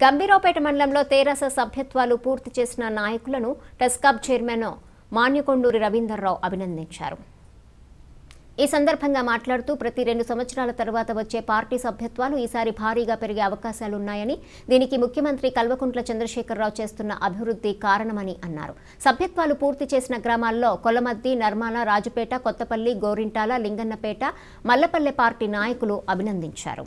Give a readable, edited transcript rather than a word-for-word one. గంభీరావుపేటమండలంలో తెరాస సభ్యత్వాలు పూర్తి చేసిన నాయకులను టెస్కాబ్ చైర్మన్ కొండూరి రవీందర్ రావు అభినందించారు. ఈ సందర్భంగా మాట్లాడుతూ ప్రతి 2 సంవత్సరాల తర్వాత వచ్చే పార్టీ సభ్యత్వాలు ఈసారి భారీగా పెరిగే అవకాశాలున్నాయని, దీనికి ముఖ్యమంత్రి కల్వకుంట్ల చంద్రశేఖరరావు చేస్తున్న అభివృద్ధి కారణమని అన్నారు. సభ్యత్వాలు పూర్తి చేసిన గ్రామాల్లో కొలమద్ది, నర్మాల, రాజుపేట, కొత్తపల్లి, గోరింటాల, లింగన్నపేట, మల్లపల్లె పార్టీ నాయకులు అభినందించారు.